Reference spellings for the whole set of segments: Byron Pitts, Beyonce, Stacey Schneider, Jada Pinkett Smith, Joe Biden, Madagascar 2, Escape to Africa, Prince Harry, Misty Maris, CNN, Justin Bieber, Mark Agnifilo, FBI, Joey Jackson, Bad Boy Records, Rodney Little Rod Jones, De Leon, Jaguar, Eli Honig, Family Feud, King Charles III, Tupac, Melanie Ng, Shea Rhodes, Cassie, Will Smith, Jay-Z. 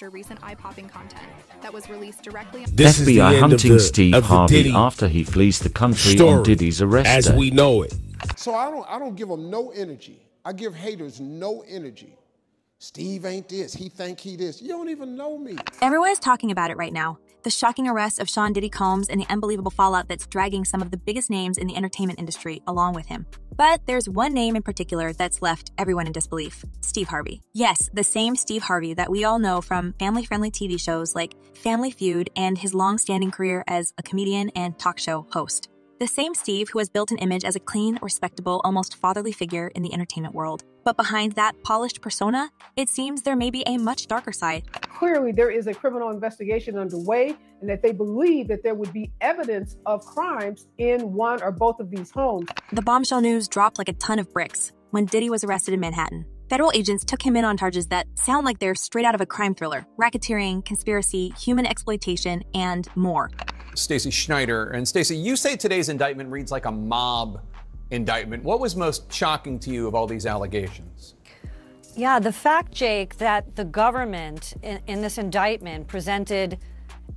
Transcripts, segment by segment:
after recent eye-popping content that was released directly. This FBI is hunting Steve Harvey after he flees the country on Diddy's arrest. As we know it. So I don't give them no energy. I give haters no energy. Steve ain't this. He think he this. You don't even know me. Everyone is talking about it right now. The shocking arrest of Sean Diddy Combs and the unbelievable fallout that's dragging some of the biggest names in the entertainment industry along with him. But there's one name in particular that's left everyone in disbelief, Steve Harvey. Yes, the same Steve Harvey that we all know from family-friendly TV shows like Family Feud and his long-standing career as a comedian and talk show host. The same Steve who has built an image as a clean, respectable, almost fatherly figure in the entertainment world. But behind that polished persona, it seems there may be a much darker side. Clearly, there is a criminal investigation underway, and that they believe that there would be evidence of crimes in one or both of these homes. The bombshell news dropped like a ton of bricks when Diddy was arrested in Manhattan. Federal agents took him in on charges that sound like they're straight out of a crime thriller: racketeering, conspiracy, human exploitation, and more. Stacey Schneider. And Stacey, you say today's indictment reads like a mob indictment. What was most shocking to you of all these allegations? Yeah, the fact, Jake, that the government in this indictment presented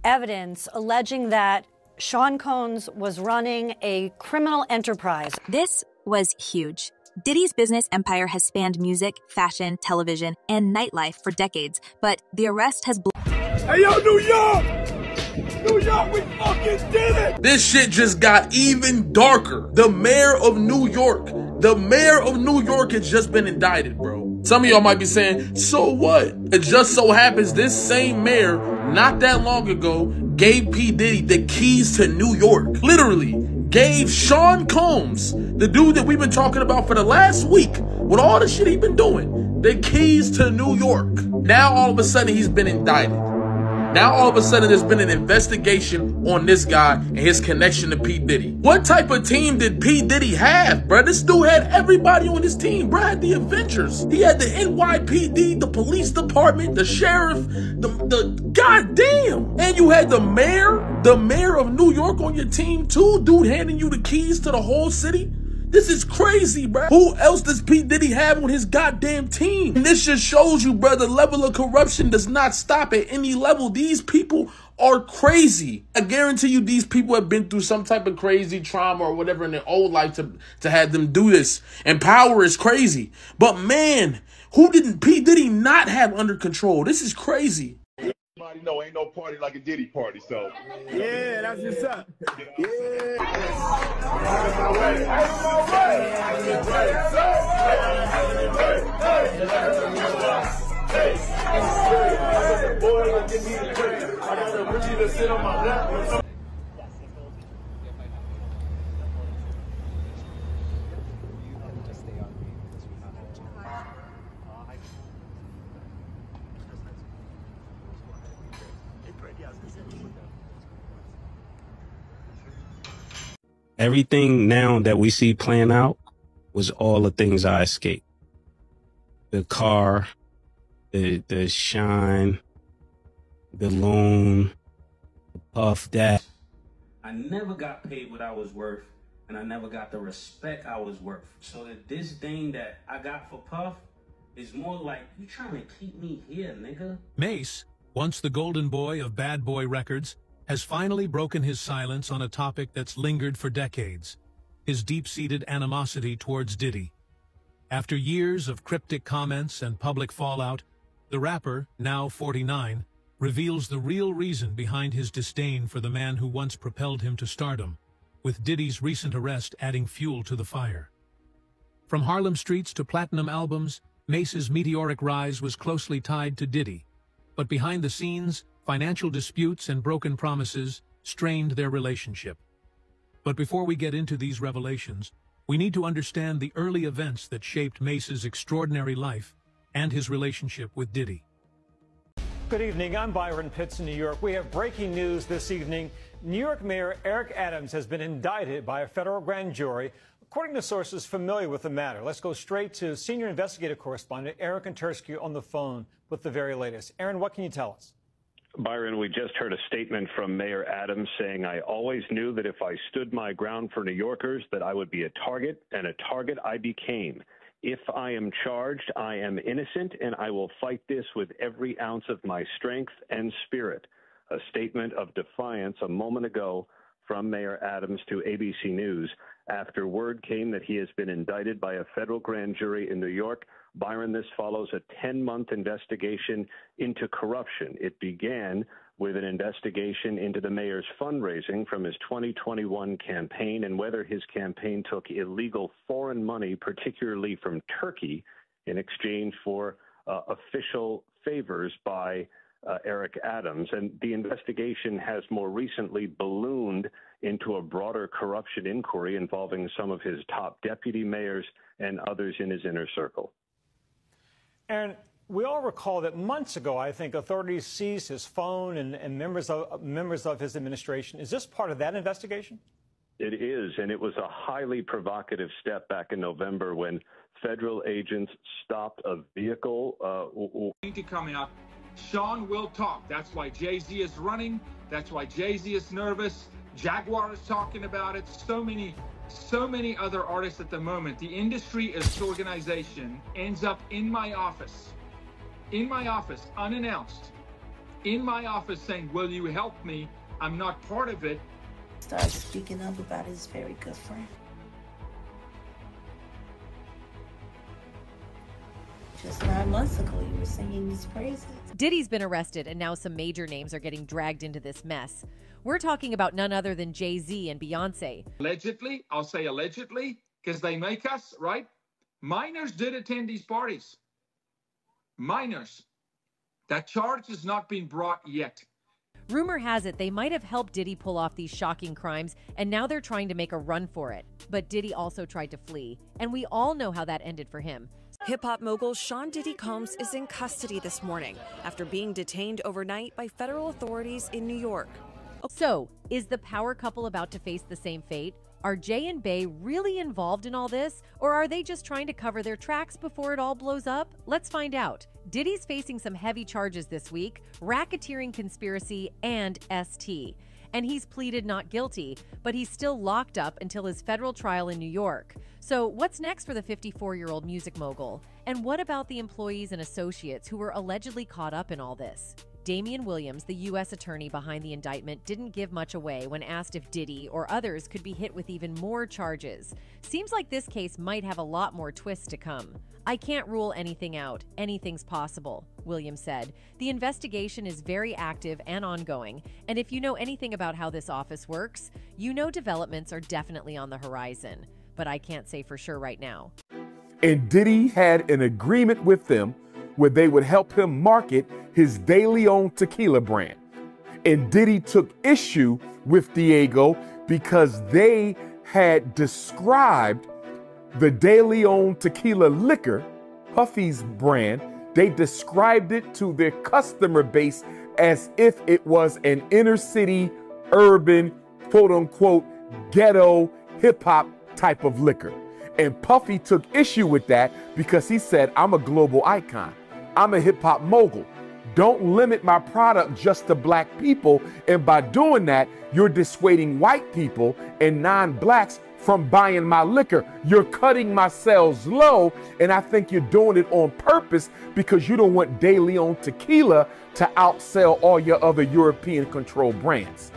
evidence alleging that Sean Combs was running a criminal enterprise. This was huge. Diddy's business empire has spanned music, fashion, television, and nightlife for decades, but the arrest has Hey, yo, New York! New York, we fucking did it! This shit just got even darker. The mayor of New York has just been indicted, bro. Some of y'all might be saying, so what? It just so happens this same mayor, not that long ago, gave P. Diddy the keys to New York. Literally, gave Sean Combs, the dude that we've been talking about for the last week, with all the shit he's been doing, the keys to New York. Now all of a sudden he's been indicted. Now all of a sudden there's been an investigation on this guy and his connection to P. Diddy. What type of team did P. Diddy have, bro? This dude had everybody on his team, bro. He had the Avengers. He had the NYPD, the police department, the sheriff, the goddamn. And you had the mayor of New York on your team too, dude, handing you the keys to the whole city. This is crazy, bro. Who else does P. Diddy have on his goddamn team? And this just shows you, bro, the level of corruption does not stop at any level. These people are crazy. I guarantee you these people have been through some type of crazy trauma or whatever in their old life to have them do this. And power is crazy. But man, who didn't P. Diddy not have under control? This is crazy. No, ain't no party like a Diddy party, so. Yeah, that's what's up. Yeah. Everything now that we see playing out was all the things I escaped. The car, the shine, the loan, the puff that. I never got paid what I was worth, and I never got the respect I was worth. So that this thing that I got for Puff is more like, you trying to keep me here, nigga. Mase, once the golden boy of Bad Boy Records, has finally broken his silence on a topic that's lingered for decades, his deep-seated animosity towards Diddy. After years of cryptic comments and public fallout, the rapper, now 49, reveals the real reason behind his disdain for the man who once propelled him to stardom, with Diddy's recent arrest adding fuel to the fire. From Harlem streets to platinum albums, Mase's meteoric rise was closely tied to Diddy, but behind the scenes, financial disputes and broken promises strained their relationship. But before we get into these revelations, we need to understand the early events that shaped Mase's extraordinary life and his relationship with Diddy. Good evening, I'm Byron Pitts in New York. We have breaking news this evening. New York Mayor Eric Adams has been indicted by a federal grand jury, according to sources familiar with the matter. Let's go straight to senior investigative correspondent Erin Tornesky on the phone with the very latest. Erin, what can you tell us? Byron, we just heard a statement from Mayor Adams saying, I always knew that if I stood my ground for New Yorkers, that I would be a target, and a target I became. If I am charged, I am innocent, and I will fight this with every ounce of my strength and spirit. A statement of defiance a moment ago from Mayor Adams to ABC News after word came that he has been indicted by a federal grand jury in New York. Byron, this follows a 10-month investigation into corruption. It began with an investigation into the mayor's fundraising from his 2021 campaign and whether his campaign took illegal foreign money, particularly from Turkey, in exchange for official favors by Eric Adams. And the investigation has more recently ballooned into a broader corruption inquiry involving some of his top deputy mayors and others in his inner circle. And we all recall that months ago, I think, authorities seized his phone and members of his administration. Is this part of that investigation? It is, and it was a highly provocative step back in November when federal agents stopped a vehicle. Coming up, Sean will talk. That's why Jay-Z is running. That's why Jay-Z is nervous. Jaguar is talking about it. So many other artists at the moment. The industry as an organization ends up in my office, unannounced, in my office saying, will you help me? I'm not part of it. Starts speaking up about his very good friend. Just 9 months ago, you were singing his praises. Diddy's been arrested, and now some major names are getting dragged into this mess. We're talking about none other than Jay-Z and Beyonce. Allegedly, I'll say allegedly, because they make us, right? Minors did attend these parties. Minors. That charge has not been brought yet. Rumor has it they might have helped Diddy pull off these shocking crimes, and now they're trying to make a run for it. But Diddy also tried to flee, and we all know how that ended for him. Hip-hop mogul Sean Diddy Combs is in custody this morning after being detained overnight by federal authorities in New York. So, is the power couple about to face the same fate? Are Jay and Bey really involved in all this, or are they just trying to cover their tracks before it all blows up? Let's find out. Diddy's facing some heavy charges this week, racketeering conspiracy and ST. And he's pleaded not guilty, but he's still locked up until his federal trial in New York. So what's next for the 54-year-old music mogul? And what about the employees and associates who were allegedly caught up in all this? Damian Williams, the U.S. attorney behind the indictment, didn't give much away when asked if Diddy or others could be hit with even more charges. Seems like this case might have a lot more twists to come. I can't rule anything out. Anything's possible, Williams said. The investigation is very active and ongoing, and if you know anything about how this office works, you know developments are definitely on the horizon. But I can't say for sure right now. And Diddy had an agreement with them where they would help him market his De Leon tequila brand. And Diddy took issue with Diego because they had described the De Leon tequila liquor, Puffy's brand, they described it to their customer base as if it was an inner city, urban, quote unquote, ghetto, hip hop type of liquor. And Puffy took issue with that because he said, I'm a global icon. I'm a hip hop mogul. Don't limit my product just to black people. And by doing that, you're dissuading white people and non-blacks from buying my liquor. You're cutting my sales low. And I think you're doing it on purpose because you don't want De Leon tequila to outsell all your other European controlled brands.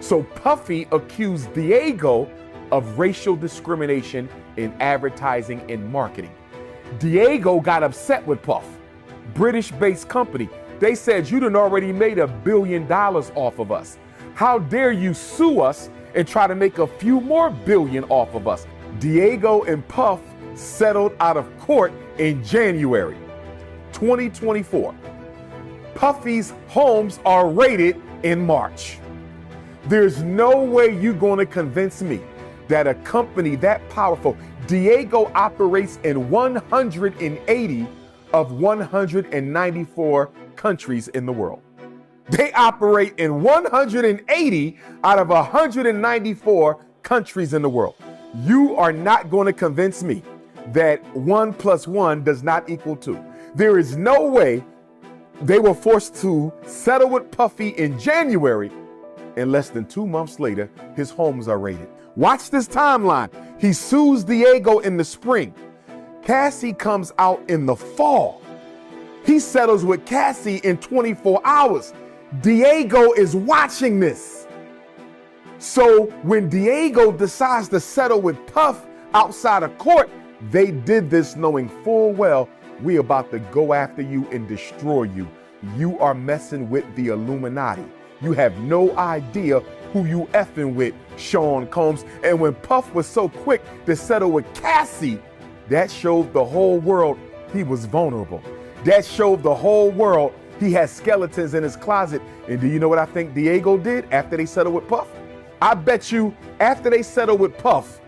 So Puffy accused Diego of racial discrimination in advertising and marketing. Diego got upset with Puff, British-based company. They said, you done already made $1 billion off of us. How dare you sue us and try to make a few more billion off of us? Diego and Puff settled out of court in January 2024. Puffy's homes are raided in March. There's no way you're gonna convince me that a company that powerful, Diego operates in 180 of 194 countries in the world. They operate in 180 out of 194 countries in the world. You are not going to convince me that 1 + 1 = 2. There is no way they were forced to settle with Puffy in January, and less than 2 months later, his homes are raided. Watch this timeline. He sues Diego in the spring. Cassie comes out in the fall. He settles with Cassie in 24 hours. Diego is watching this. So when Diego decides to settle with Puff outside of court, they did this knowing full well, we about to go after you and destroy you. You are messing with the Illuminati. You have no idea who you effing with, Sean Combs. And when Puff was so quick to settle with Cassie, that showed the whole world he was vulnerable. That showed the whole world he has skeletons in his closet. And do you know what I think Diego did after they settled with Puff? I bet you after they settled with Puff,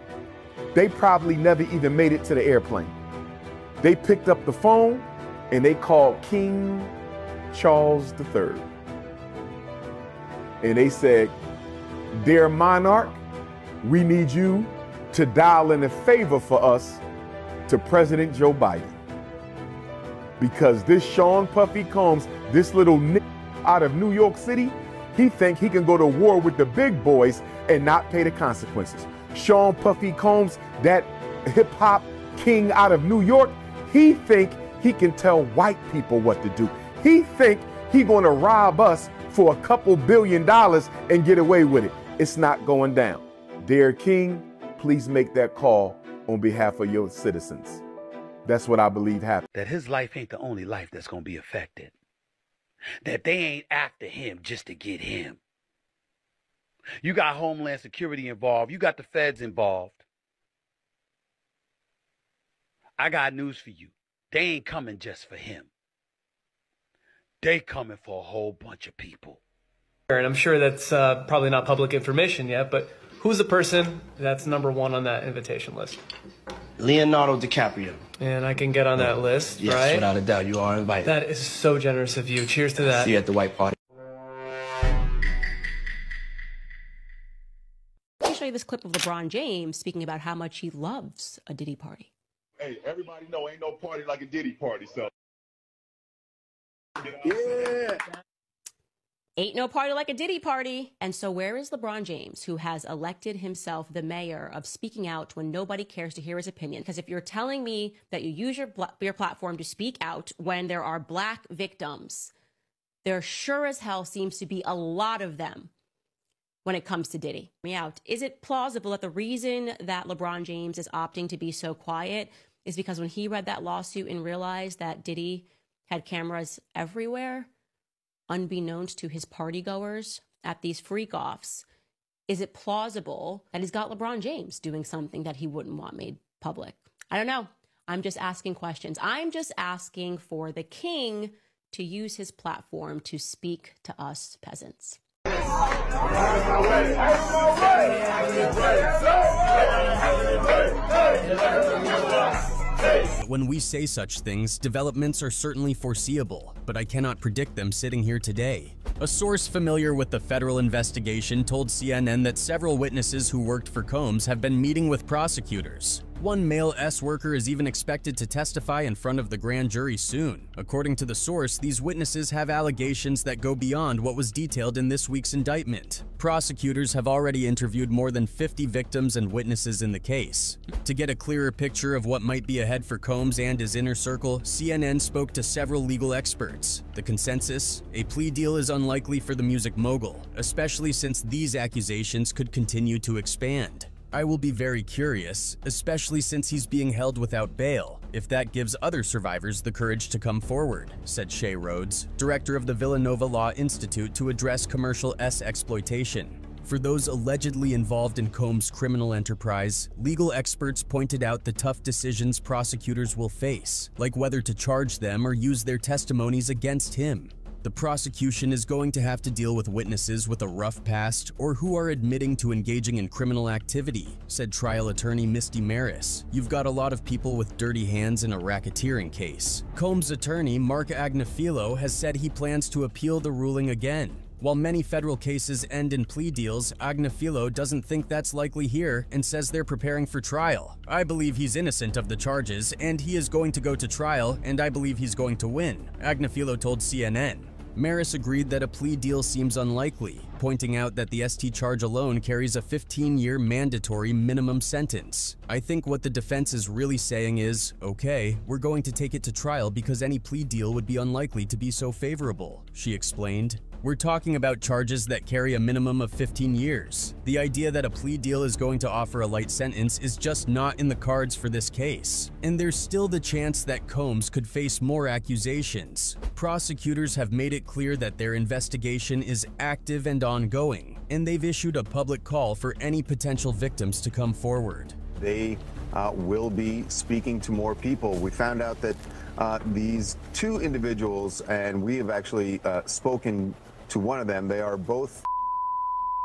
they probably never even made it to the airplane. They picked up the phone and they called King Charles III. And they said, "Dear monarch, we need you to dial in a favor for us to President Joe Biden. Because this Sean Puffy Combs, this little nigga out of New York City, he think he can go to war with the big boys and not pay the consequences." Sean Puffy Combs, that hip-hop king out of New York, he think he can tell white people what to do. He think he gonna rob us for a couple $1 billion and get away with it. It's not going down. Dear King, please make that call on behalf of your citizens. That's what I believe happened. That his life ain't the only life that's gonna be affected. That they ain't after him just to get him. You got Homeland Security involved. You got the feds involved. I got news for you. They ain't coming just for him. They coming for a whole bunch of people. And I'm sure that's probably not public information yet, but who's the person that's #1 on that invitation list? Leonardo DiCaprio. And I can get on that list, yes, right? Yes, without a doubt, you are invited. That is so generous of you. Cheers to that. See you at the white party. Let me show you this clip of LeBron James speaking about how much he loves a Diddy party. Hey, everybody know ain't no party like a Diddy party, so. Yeah. Ain't no party like a Diddy party. And so where is LeBron James, who has elected himself the mayor of speaking out when nobody cares to hear his opinion? Because if you're telling me that you use your platform to speak out when there are black victims, there sure as hell seems to be a lot of them when it comes to Diddy. Me out. Is it plausible that the reason that LeBron James is opting to be so quiet is because when he read that lawsuit and realized that Diddy had cameras everywhere, unbeknownst to his partygoers at these freak-offs, is it plausible that he's got LeBron James doing something that he wouldn't want made public? I don't know. I'm just asking questions. I'm just asking for the king to use his platform to speak to us peasants. When we say such things, developments are certainly foreseeable, but I cannot predict them sitting here today. A source familiar with the federal investigation told CNN that several witnesses who worked for Combs have been meeting with prosecutors. One male S-worker is even expected to testify in front of the grand jury soon. According to the source, these witnesses have allegations that go beyond what was detailed in this week's indictment. Prosecutors have already interviewed more than 50 victims and witnesses in the case. To get a clearer picture of what might be ahead for Combs and his inner circle, CNN spoke to several legal experts. The consensus? A plea deal is unlikely for the music mogul, especially since these accusations could continue to expand. I will be very curious, especially since he's being held without bail, if that gives other survivors the courage to come forward, said Shea Rhodes, director of the Villanova Law Institute, to address commercial exploitation. For those allegedly involved in Combs' criminal enterprise, legal experts pointed out the tough decisions prosecutors will face, like whether to charge them or use their testimonies against him. The prosecution is going to have to deal with witnesses with a rough past or who are admitting to engaging in criminal activity, said trial attorney Misty Maris. You've got a lot of people with dirty hands in a racketeering case. Combs' attorney Mark Agnifilo has said he plans to appeal the ruling again. While many federal cases end in plea deals, Agnifilo doesn't think that's likely here and says they're preparing for trial. I believe he's innocent of the charges and he is going to go to trial, and I believe he's going to win, Agnifilo told CNN. Maris agreed that a plea deal seems unlikely, pointing out that the ST charge alone carries a 15-year mandatory minimum sentence. I think what the defense is really saying is, okay, we're going to take it to trial because any plea deal would be unlikely to be so favorable, she explained. We're talking about charges that carry a minimum of 15 years. The idea that a plea deal is going to offer a light sentence is just not in the cards for this case. And there's still the chance that Combs could face more accusations. Prosecutors have made it clear that their investigation is active and ongoing, and they've issued a public call for any potential victims to come forward. They will be speaking to more people. We found out that these two individuals, and we have actually spoken to one of them, they are both.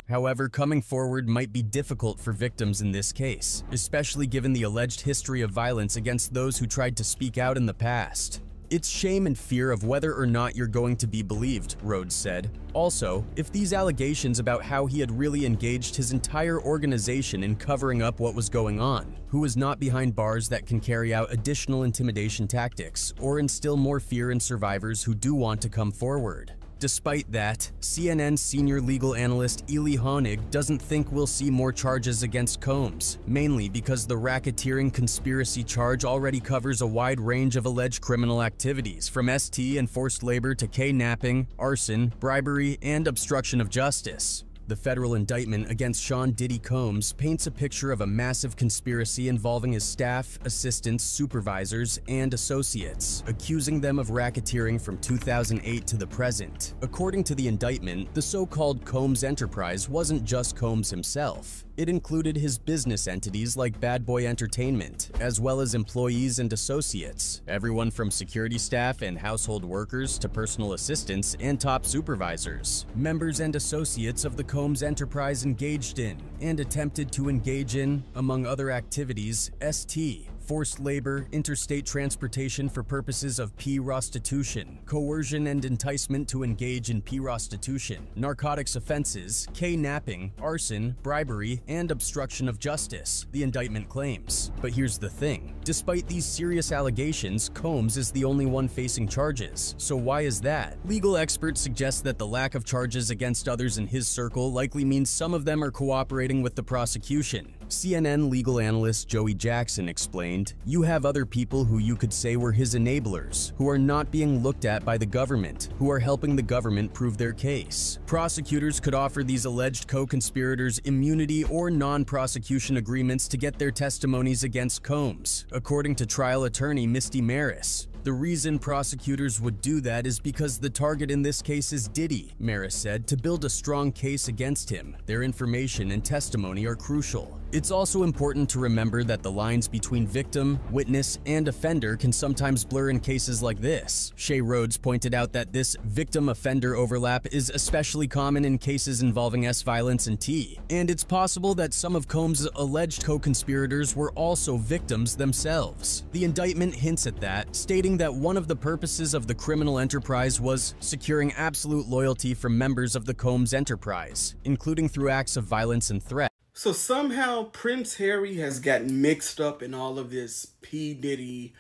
However, coming forward might be difficult for victims in this case, especially given the alleged history of violence against those who tried to speak out in the past. It's shame and fear of whether or not you're going to be believed, Rhodes said. Also, if these allegations about how he had really engaged his entire organization in covering up what was going on, who is not behind bars that can carry out additional intimidation tactics or instill more fear in survivors who do want to come forward. Despite that, CNN senior legal analyst Eli Honig doesn't think we'll see more charges against Combs, mainly because the racketeering conspiracy charge already covers a wide range of alleged criminal activities, from ST and forced labor to kidnapping, arson, bribery, and obstruction of justice. The federal indictment against Sean Diddy Combs paints a picture of a massive conspiracy involving his staff, assistants, supervisors, and associates, accusing them of racketeering from 2008 to the present. According to the indictment, the so-called Combs enterprise wasn't just Combs himself. It included his business entities like Bad Boy Entertainment, as well as employees and associates, everyone from security staff and household workers to personal assistants and top supervisors. Members and associates of the Combs enterprise engaged in, and attempted to engage in, among other activities, ST, forced labor, interstate transportation for purposes of p-rostitution, coercion and enticement to engage in p-rostitution, narcotics offenses, kidnapping, arson, bribery, and obstruction of justice, the indictment claims. But here's the thing. Despite these serious allegations, Combs is the only one facing charges. So why is that? Legal experts suggest that the lack of charges against others in his circle likely means some of them are cooperating with the prosecution. CNN legal analyst Joey Jackson explained, "You have other people who you could say were his enablers, who are not being looked at by the government, who are helping the government prove their case." Prosecutors could offer these alleged co-conspirators immunity or non-prosecution agreements to get their testimonies against Combs, according to trial attorney Misty Maris. The reason prosecutors would do that is because the target in this case is Diddy, Maris said, to build a strong case against him. Their information and testimony are crucial. It's also important to remember that the lines between victim, witness, and offender can sometimes blur in cases like this. Shea Rhodes pointed out that this victim-offender overlap is especially common in cases involving S violence and T, and it's possible that some of Combs' alleged co-conspirators were also victims themselves. The indictment hints at that, stating that one of the purposes of the criminal enterprise was securing absolute loyalty from members of the Combs enterprise, including through acts of violence and threat. So somehow Prince Harry has gotten mixed up in all of this P. Diddy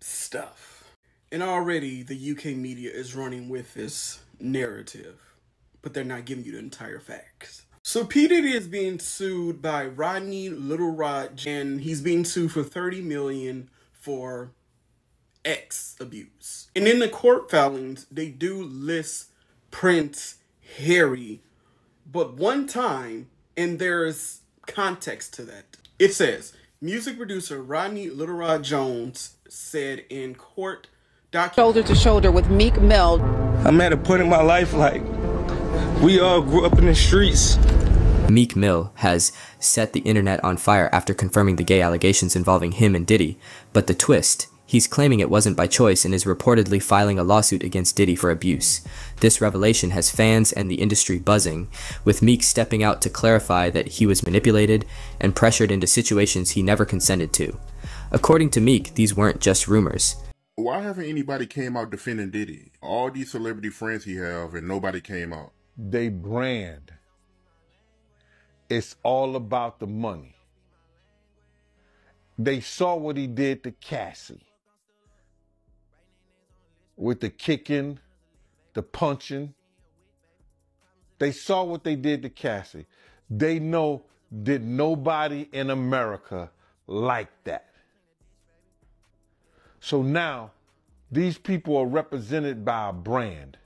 stuff. And already the UK media is running with this narrative, but they're not giving you the entire facts. So P. Diddy is being sued by Rodney Little Rod Jones, and he's being sued for $30 million for X abuse. And in the court filings, they do list Prince Harry, but one time, and there's context to that. It says, music producer Rodney Little Rod Jones said in court documents, shoulder to shoulder with Meek Mill. I'm at a point in my life, like, we all grew up in the streets. Meek Mill has set the internet on fire after confirming the gay allegations involving him and Diddy, but the twist, he's claiming it wasn't by choice and is reportedly filing a lawsuit against Diddy for abuse. This revelation has fans and the industry buzzing, with Meek stepping out to clarify that he was manipulated and pressured into situations he never consented to. According to Meek, these weren't just rumors. Why haven't anybody came out defending Diddy? All these celebrity friends he have, and nobody came out. They brand. It's all about the money. They saw what he did to Cassie, with the kicking the punching. They saw what they did to Cassie. They know did nobody in America like that. So now these people are represented by a brand,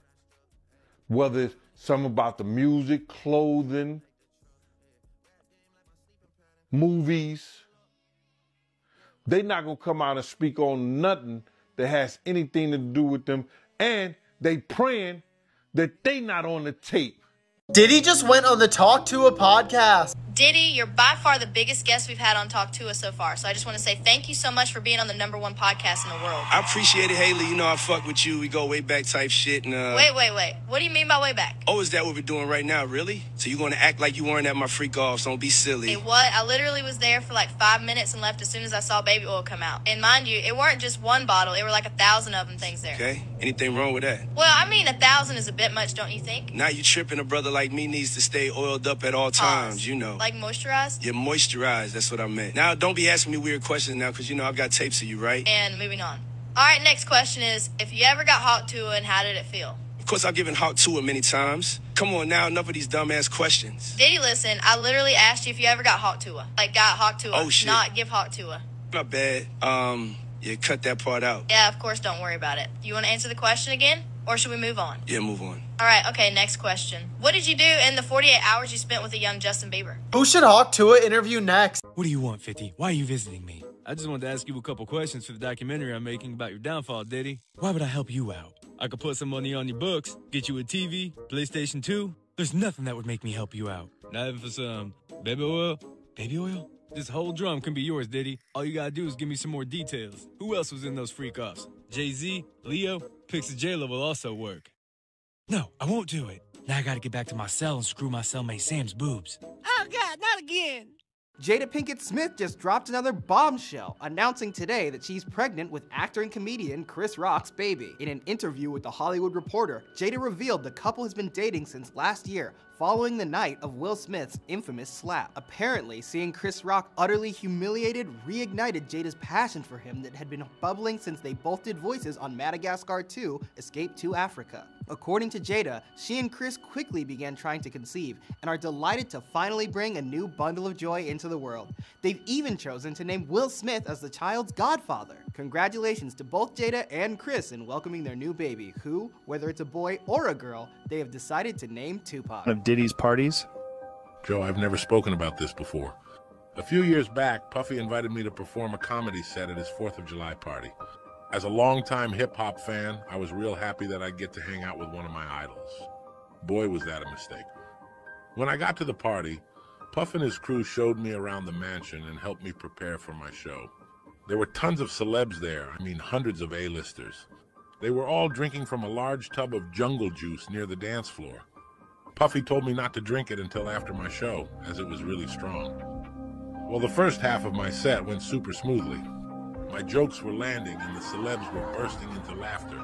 whether it's something about the music, clothing, movies. They're not going to come out and speak on nothing that has anything to do with them. And they praying that they not on the tape. Diddy just went on the Talk To A podcast. Diddy, you're by far the biggest guest we've had on Talk To Us so far. So I just want to say thank you so much for being on the #1 podcast in the world. I appreciate it, Haley. You know I fuck with you. We go way back type shit. And, wait. What do you mean by way back? Oh, is that what we're doing right now? Really? So you're going to act like you weren't at my freak offs? Don't be silly. Hey, what? I literally was there for like 5 minutes and left as soon as I saw baby oil come out. And mind you, it weren't just one bottle. It were like 1,000 of them things there. Okay. Anything wrong with that? Well, I mean, 1,000 is a bit much, don't you think? Now you tripping. A brother like me needs to stay oiled up at all times, you know. Like moisturized? Yeah, moisturized. That's what I meant. Now, don't be asking me weird questions now, because, you know, I've got tapes of you, right? And moving on. All right, next question is, if you ever got hot to it, and how did it feel? Of course, I've given hot to it many times. Come on now, enough of these dumbass questions. Diddy, listen, I literally asked you if you ever got hot to it. Like, got hot to it. Oh, shit. Not give hot to it. My bad. Yeah, cut that part out. Yeah, of course, don't worry about it. You want to answer the question again? Or should we move on? Yeah, move on. All right, okay, next question. What did you do in the 48 hours you spent with a young Justin Bieber? Who should Hawk Tua interview next? What do you want, 50? Why are you visiting me? I just wanted to ask you a couple questions for the documentary I'm making about your downfall, Diddy. Why would I help you out? I could put some money on your books, get you a TV, PlayStation 2. There's nothing that would make me help you out. Not even for some baby oil. Baby oil? This whole drum can be yours, Diddy. All you gotta do is give me some more details. Who else was in those freak-offs? Jay-Z, Leo, Pics of J-Lo will also work. No, I won't do it. Now I gotta get back to my cell and screw my cellmate Sam's boobs. Oh God, not again. Jada Pinkett Smith just dropped another bombshell, announcing today that she's pregnant with actor and comedian Chris Rock's baby. In an interview with The Hollywood Reporter, Jada revealed the couple has been dating since last year, following the night of Will Smith's infamous slap. Apparently, seeing Chris Rock utterly humiliated reignited Jada's passion for him that had been bubbling since they both did voices on Madagascar 2, Escape to Africa. According to Jada, she and Chris quickly began trying to conceive and are delighted to finally bring a new bundle of joy into the world. They've even chosen to name Will Smith as the child's godfather. Congratulations to both Jada and Chris in welcoming their new baby, who, whether it's a boy or a girl, they have decided to name Tupac. Of Diddy's parties? Joe, I've never spoken about this before. A few years back, Puffy invited me to perform a comedy set at his 4th of July party. As a longtime hip-hop fan, I was real happy that I'd get to hang out with one of my idols. Boy, was that a mistake. When I got to the party, Puff and his crew showed me around the mansion and helped me prepare for my show. There were tons of celebs there, I mean hundreds of A-listers. They were all drinking from a large tub of jungle juice near the dance floor. Puffy told me not to drink it until after my show, as it was really strong. Well, the first half of my set went super smoothly. My jokes were landing and the celebs were bursting into laughter.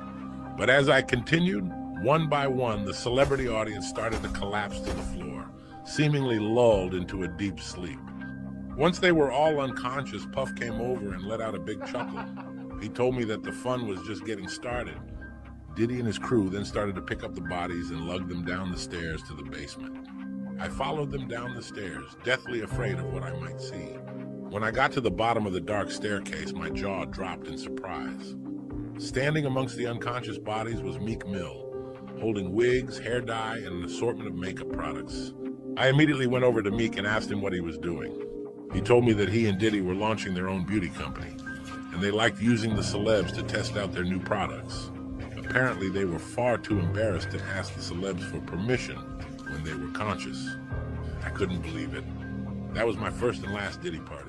But as I continued, one by one, the celebrity audience started to collapse to the floor, seemingly lulled into a deep sleep. Once they were all unconscious, Puff came over and let out a big chuckle. He told me that the fun was just getting started. Diddy and his crew then started to pick up the bodies and lug them down the stairs to the basement. I followed them down the stairs, deathly afraid of what I might see. When I got to the bottom of the dark staircase, my jaw dropped in surprise. Standing amongst the unconscious bodies was Meek Mill, holding wigs, hair dye, and an assortment of makeup products. I immediately went over to Meek and asked him what he was doing. He told me that he and Diddy were launching their own beauty company, and they liked using the celebs to test out their new products. Apparently, they were far too embarrassed to ask the celebs for permission when they were conscious. I couldn't believe it. That was my first and last Diddy party.